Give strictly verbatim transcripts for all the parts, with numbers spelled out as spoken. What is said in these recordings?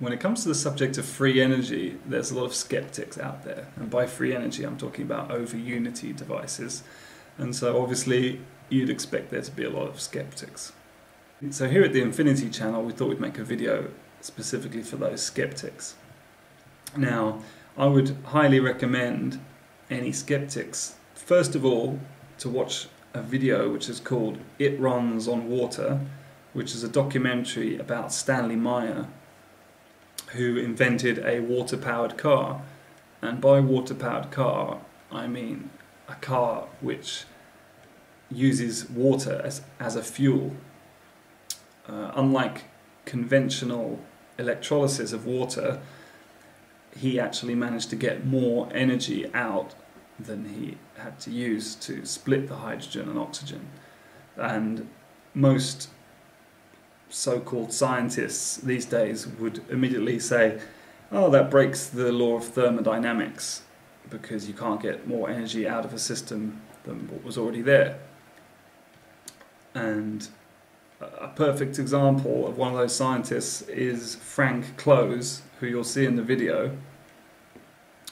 When it comes to the subject of free energy, there's a lot of skeptics out there, and by free energy I'm talking about over-unity devices, and so obviously you'd expect there to be a lot of skeptics. So here at the Infinity Channel we thought we'd make a video specifically for those skeptics. Now, I would highly recommend any skeptics, first of all, to watch a video which is called It Runs on Water, which is a documentary about Stanley Meyer, who invented a water-powered car. And by water-powered car I mean a car which uses water as, as a fuel. Uh, unlike conventional electrolysis of water, he actually managed to get more energy out than he had to use to split the hydrogen and oxygen. And most so-called scientists these days would immediately say, oh, that breaks the law of thermodynamics, because you can't get more energy out of a system than what was already there. And a perfect example of one of those scientists is Frank Close, who you'll see in the video.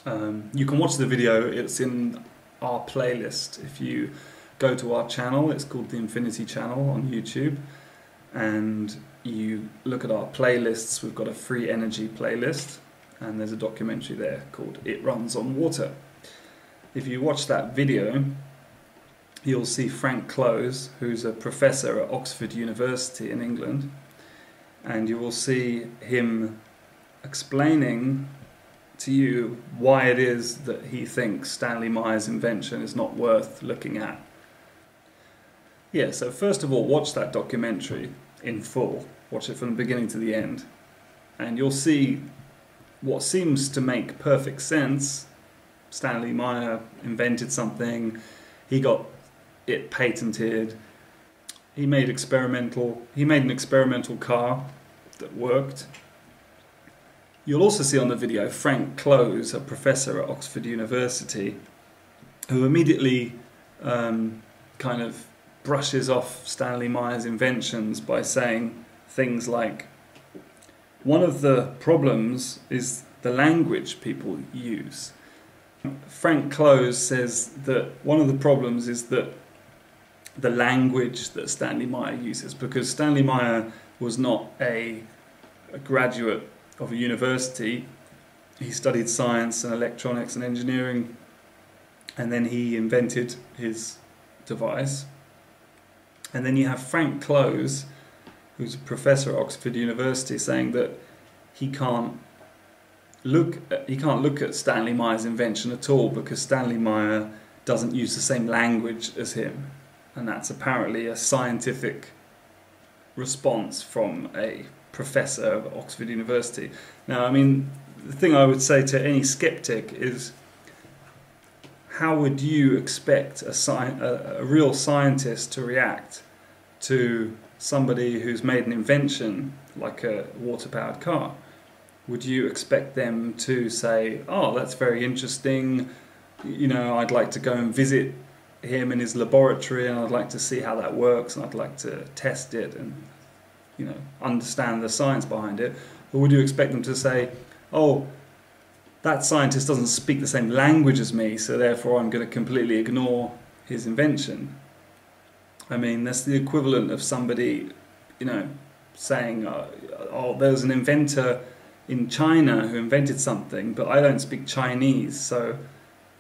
Um, you can watch the video, it's in our playlist. If you go to our channel, it's called the Infinity Channel on YouTube, and you look at our playlists, we've got a free energy playlist, and there's a documentary there called It Runs on Water. If you watch that video, you'll see Frank Close, who's a professor at Oxford University in England, and you will see him explaining to you why it is that he thinks Stanley Meyer's invention is not worth looking at. Yeah, so first of all, watch that documentary in full. Watch it from the beginning to the end, and you'll see what seems to make perfect sense. Stanley Meyer invented something, he got it patented, he made experimental, he made an experimental car that worked. You'll also see on the video Frank Close, a professor at Oxford University, who immediately um, kind of brushes off Stanley Meyer's inventions by saying things like, one of the problems is the language people use. Frank Close says that one of the problems is that the language that Stanley Meyer uses, because Stanley Meyer was not a, a graduate of a university. He studied science and electronics and engineering, and then he invented his device. And then you have Frank Close, who's a professor at Oxford University, saying that he can't Look, he can't look at Stanley Meyer's invention at all because Stanley Meyer doesn't use the same language as him, and that's apparently a scientific response from a professor at Oxford University. Now, I mean, the thing I would say to any skeptic is, how would you expect a, sci a, a real scientist to react to somebody who's made an invention like a water-powered car? Would you expect them to say, oh, that's very interesting, you know, I'd like to go and visit him in his laboratory and I'd like to see how that works and I'd like to test it and, you know, understand the science behind it? Or would you expect them to say, oh, that scientist doesn't speak the same language as me, so therefore I'm going to completely ignore his invention? I mean, that's the equivalent of somebody, you know, saying, oh, oh there's an inventor in China who invented something, but I don't speak Chinese, so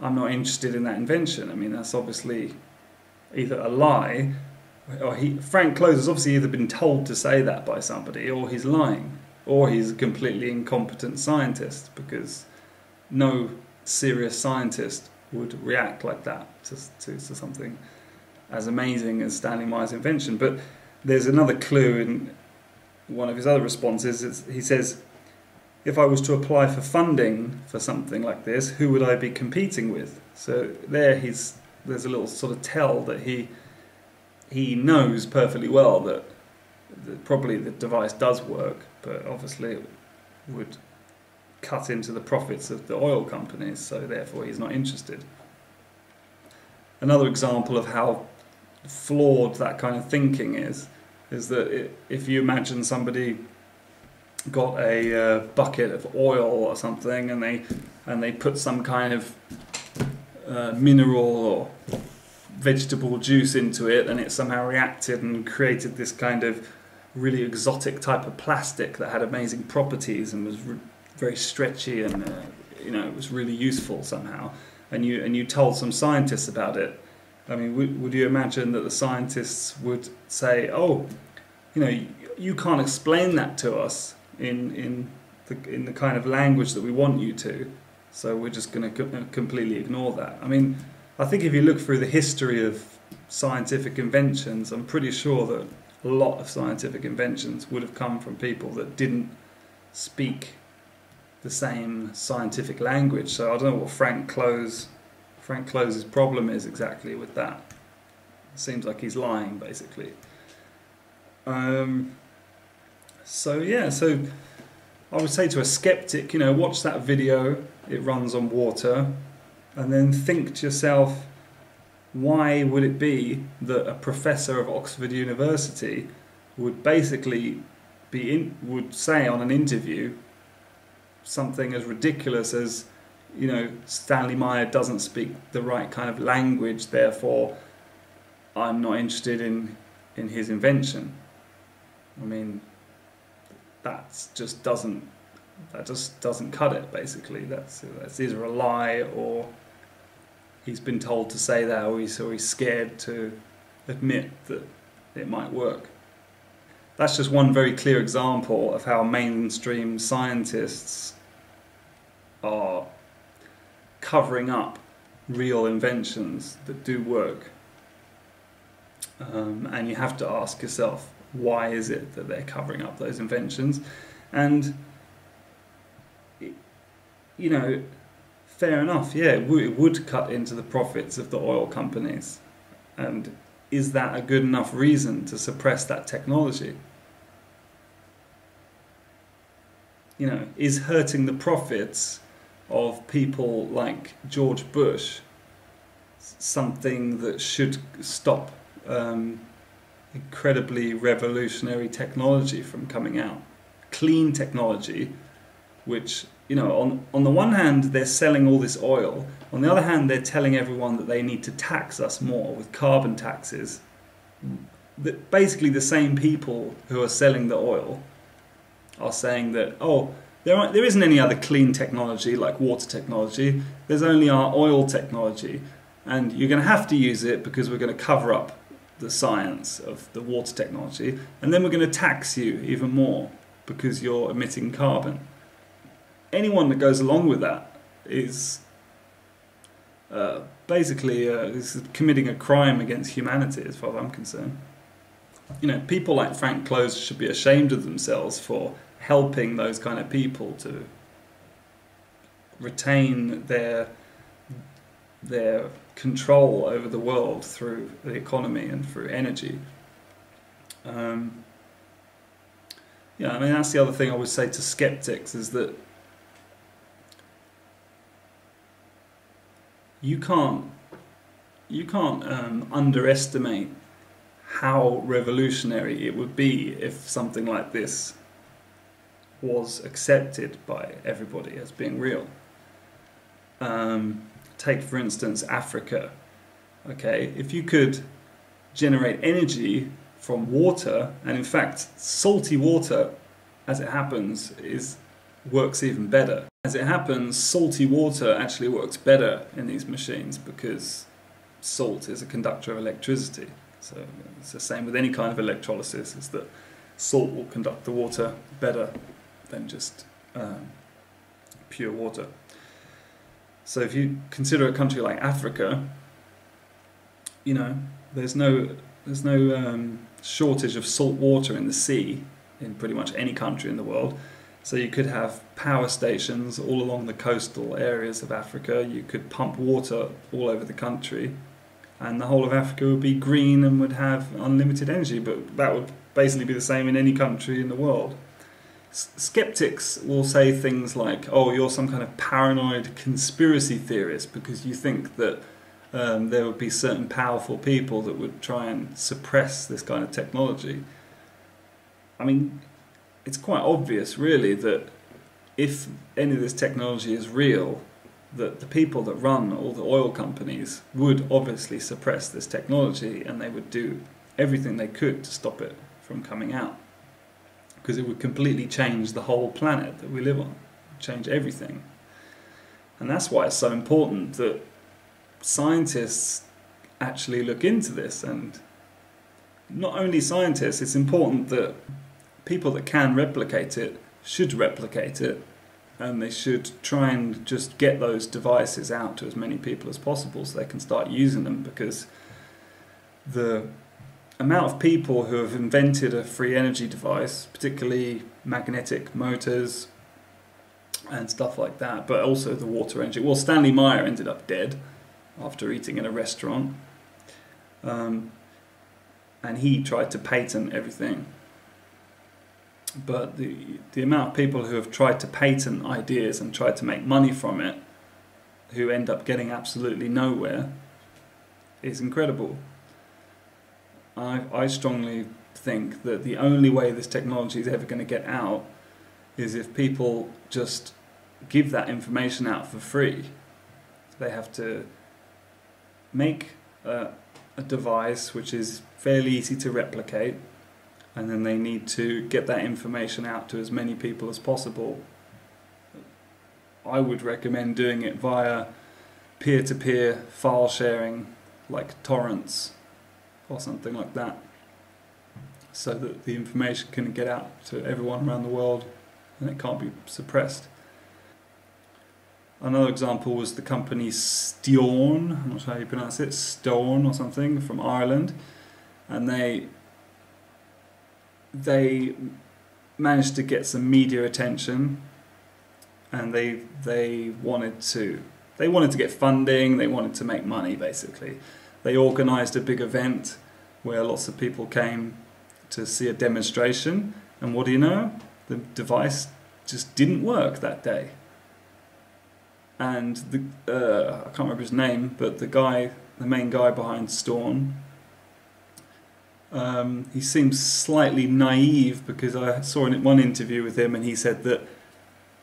I'm not interested in that invention. I mean, that's obviously either a lie, or he, Frank Close has obviously either been told to say that by somebody, or he's lying, or he's a completely incompetent scientist, because no serious scientist would react like that to, to, to something as amazing as Stanley Meyer's invention. But there's another clue in one of his other responses. It's, he says, if I was to apply for funding for something like this, who would I be competing with? So there he's, there's a little sort of tell that he, he knows perfectly well that the, probably the device does work, but obviously it would cut into the profits of the oil companies, so therefore he's not interested. Another example of how flawed that kind of thinking is, is that it, if you imagine somebody got a uh, bucket of oil or something, and they and they put some kind of uh, mineral or vegetable juice into it, and it somehow reacted and created this kind of really exotic type of plastic that had amazing properties and was very stretchy, and uh, you know, it was really useful somehow. And you and you told some scientists about it. I mean, would, would you imagine that the scientists would say, "Oh, you know, you, you can't explain that to us in in the in the kind of language that we want you to, so we're just going to completely ignore that"? I mean, I think if you look through the history of scientific inventions, I'm pretty sure that a lot of scientific inventions would have come from people that didn't speak the same scientific language. So I don't know what Frank Close, Frank Close's problem is exactly with that. It seems like he's lying, basically. Um, so yeah, so I would say to a skeptic, you know, watch that video, It Runs on Water, and then think to yourself, why would it be that a professor of Oxford University would basically be in, would say on an interview something as ridiculous as, you know, Stanley Meyer doesn't speak the right kind of language, therefore I'm not interested in in his invention. I mean, that's just doesn't that just doesn't cut it. Basically, that's that's either a lie, or he's been told to say that, or he's, or he's scared to admit that it might work. That's just one very clear example of how mainstream scientists are covering up real inventions that do work. Um, and you have to ask yourself, why is it that they're covering up those inventions? And, you know, fair enough, yeah, it, w it would cut into the profits of the oil companies. And is that a good enough reason to suppress that technology? You know, is hurting the profits of people like George Bush something that should stop um, incredibly revolutionary technology from coming out? Clean technology, which, you know, on, on the one hand, they're selling all this oil. On the other hand, they're telling everyone that they need to tax us more with carbon taxes. That basically the same people who are selling the oil are saying that, oh, there aren't, there isn't any other clean technology like water technology. There's only our oil technology. And you're going to have to use it because we're going to cover up the science of the water technology. And then we're going to tax you even more because you're emitting carbon. Anyone that goes along with that is uh, basically uh, is committing a crime against humanity, as far as I'm concerned. You know, people like Frank Close should be ashamed of themselves for helping those kind of people to retain their their control over the world through the economy and through energy. Um, yeah, I mean, that's the other thing I would say to skeptics, is that you can't you can't um, underestimate how revolutionary it would be if something like this was accepted by everybody as being real. Um, take, for instance, Africa. Okay, if you could generate energy from water, and in fact, salty water, as it happens, is works even better. As it happens, salty water actually works better in these machines because salt is a conductor of electricity. So it's the same with any kind of electrolysis, is that salt will conduct the water better than just um, pure water. So if you consider a country like Africa, you know, there's no, there's no um, shortage of salt water in the sea in pretty much any country in the world. So you could have power stations all along the coastal areas of Africa. You could pump water all over the country, and the whole of Africa would be green and would have unlimited energy. But that would basically be the same in any country in the world. Skeptics will say things like, oh, you're some kind of paranoid conspiracy theorist because you think that um, there would be certain powerful people that would try and suppress this kind of technology. I mean, it's quite obvious really that if any of this technology is real, that the people that run all the oil companies would obviously suppress this technology, and they would do everything they could to stop it from coming out, because it would completely change the whole planet that we live on, change everything. And that's why it's so important that scientists actually look into this, and not only scientists, it's important that people that can replicate it should replicate it, and they should try and just get those devices out to as many people as possible so they can start using them, because the amount of people who have invented a free energy device, particularly magnetic motors and stuff like that, but also the water energy. Well, Stanley Meyer ended up dead after eating in a restaurant, um, and he tried to patent everything. But the, the amount of people who have tried to patent ideas and tried to make money from it, who end up getting absolutely nowhere, is incredible. I, I strongly think that the only way this technology is ever going to get out is if people just give that information out for free. They have to make a, a device which is fairly easy to replicate, and then they need to get that information out to as many people as possible. I would recommend doing it via peer-to-peer file sharing, like torrents or something like that, so that the information can get out to everyone around the world and it can't be suppressed. Another example was the company Stiorn, I'm not sure how you pronounce it, Stone or something, from Ireland, and they they managed to get some media attention, and they they wanted to they wanted to get funding, they wanted to make money basically. They organised a big event where lots of people came to see a demonstration, and what do you know? The device just didn't work that day. And the, uh, I can't remember his name, but the guy, the main guy behind Storm, Um, he seems slightly naive, because I saw in one interview with him, and he said that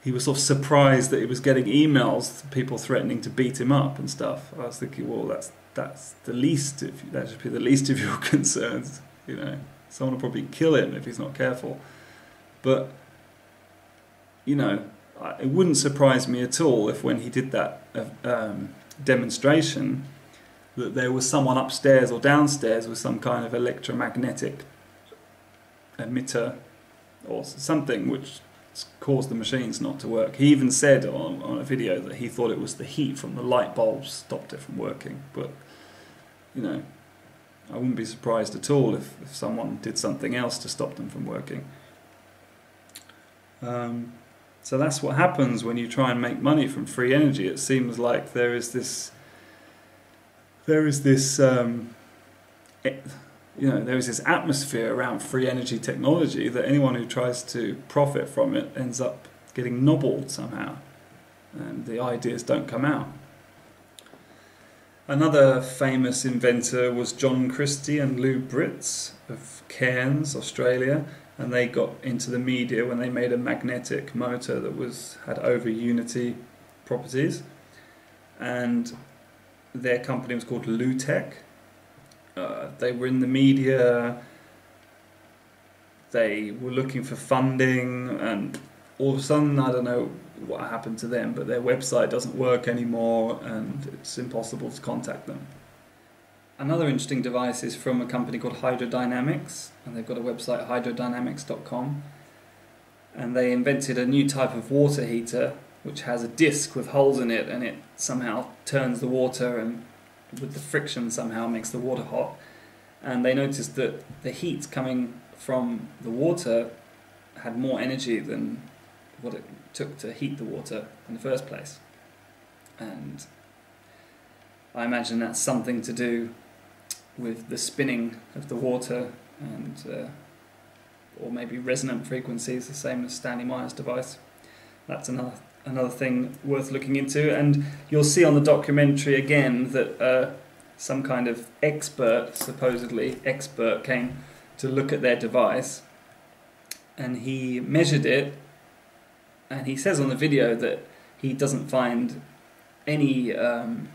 he was sort of surprised that he was getting emails, people threatening to beat him up and stuff. I was thinking, well, that's that's the least of, that should be the least of your concerns. You know, someone will probably kill him if he's not careful. But you know, it wouldn't surprise me at all if, when he did that um, demonstration, that there was someone upstairs or downstairs with some kind of electromagnetic emitter or something which caused the machines not to work. He even said on, on a video that he thought it was the heat from the light bulbs stopped it from working. But, you know, I wouldn't be surprised at all if, if someone did something else to stop them from working. Um, so that's what happens when you try and make money from free energy. It seems like there is this... There is this, um, you know, there is this atmosphere around free energy technology that anyone who tries to profit from it ends up getting nobbled somehow, and the ideas don't come out. Another famous inventor was John Christie and Lou Britz of Cairns, Australia, and they got into the media when they made a magnetic motor that was had over unity properties, and their company was called Lutec. Uh, they were in the media, they were looking for funding, and all of a sudden, I don't know what happened to them, but their website doesn't work anymore and it's impossible to contact them. Another interesting device is from a company called Hydrodynamics, and they've got a website, hydrodynamics dot com, and they invented a new type of water heater which has a disc with holes in it, and it somehow turns the water, and with the friction somehow makes the water hot. And they noticed that the heat coming from the water had more energy than what it took to heat the water in the first place. And I imagine that's something to do with the spinning of the water and uh, or maybe resonant frequencies, the same as Stanley Meyer's device. That's another another thing worth looking into. And you'll see on the documentary again that uh, some kind of expert, supposedly expert, came to look at their device, and he measured it, and he says on the video that he doesn't find any um,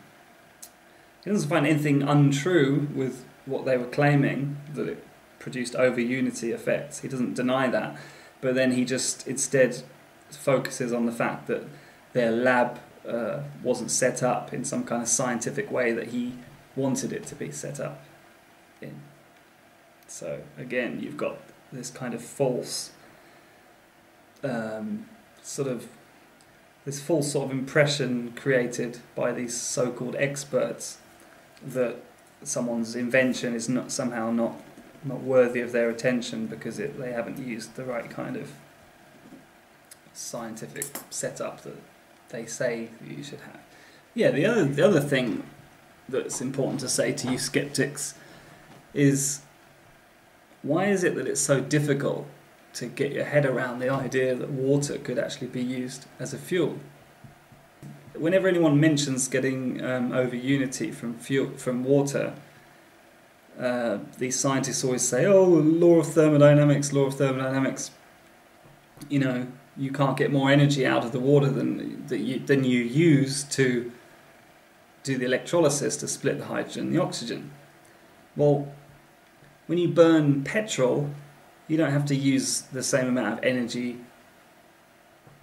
he doesn't find anything untrue with what they were claiming, that it produced over unity effects. He doesn't deny that, but then he just instead focuses on the fact that their lab uh, wasn't set up in some kind of scientific way that he wanted it to be set up in. So again, you've got this kind of false um, sort of this false sort of impression created by these so-called experts that someone's invention is not somehow not not worthy of their attention because it, they haven't used the right kind of scientific setup that they say you should have. Yeah, the other the other thing that's important to say to you skeptics is, why is it that it's so difficult to get your head around the idea that water could actually be used as a fuel? Whenever anyone mentions getting um, over unity from fuel from water, uh, these scientists always say, "Oh, law of thermodynamics, law of thermodynamics." You know, you can't get more energy out of the water than that you than you use to do the electrolysis to split the hydrogen and the oxygen. Well, when you burn petrol, you don't have to use the same amount of energy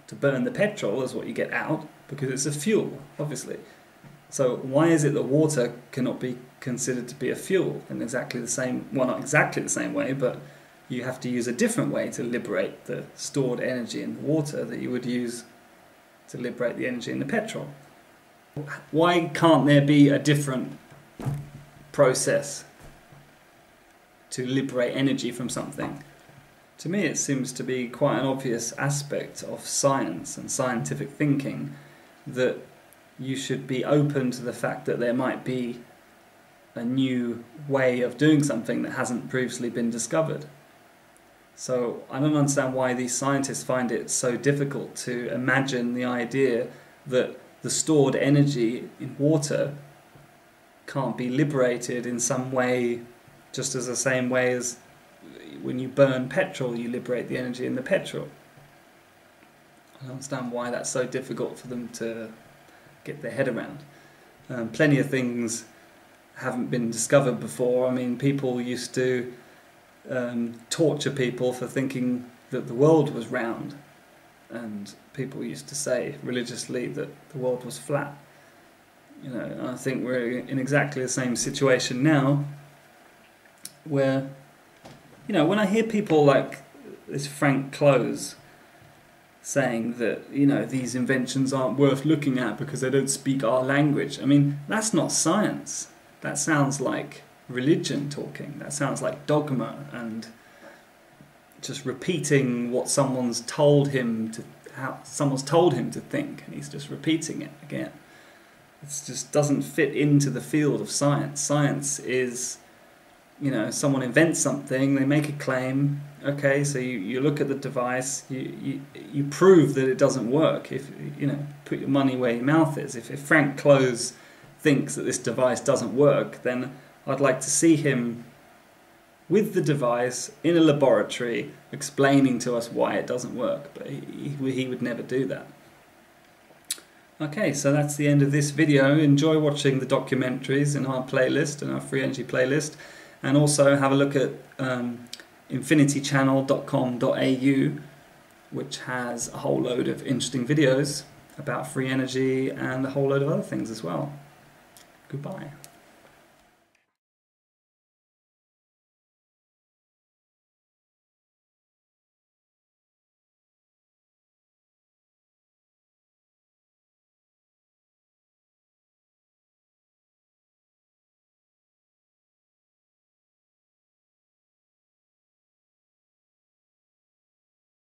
to burn the petrol as what you get out, because it's a fuel, obviously. So why is it that water cannot be considered to be a fuel in exactly the same, well, not exactly the same way, but you have to use a different way to liberate the stored energy in the water that you would use to liberate the energy in the petrol? Why can't there be a different process to liberate energy from something? To me, it seems to be quite an obvious aspect of science and scientific thinking that you should be open to the fact that there might be a new way of doing something that hasn't previously been discovered. So I don't understand why these scientists find it so difficult to imagine the idea that the stored energy in water can't be liberated in some way, just as the same way as when you burn petrol, you liberate the energy in the petrol. I don't understand why that's so difficult for them to get their head around. Um, plenty of things haven't been discovered before. I mean, people used to um, torture people for thinking that the world was round, and people used to say religiously that the world was flat. You know, and I think we're in exactly the same situation now, where, you know, when I hear people like this Frank Close saying that, you know, these inventions aren't worth looking at because they don't speak our language, I mean, that's not science. That sounds like religion talking. That sounds like dogma and just repeating what someone's told him to, how someone's told him to think, and he's just repeating it again. It just doesn't fit into the field of science. Science is, you know, someone invents something, they make a claim, okay, so you, you look at the device, you, you you prove that it doesn't work. If, you know, put your money where your mouth is. If, if Frank Close thinks that this device doesn't work, then I'd like to see him with the device in a laboratory explaining to us why it doesn't work, but he, he would never do that. Okay, so that's the end of this video. Enjoy watching the documentaries in our playlist, in our free energy playlist. And also have a look at um, infinity channel dot com dot A U, which has a whole load of interesting videos about free energy and a whole load of other things as well. Goodbye.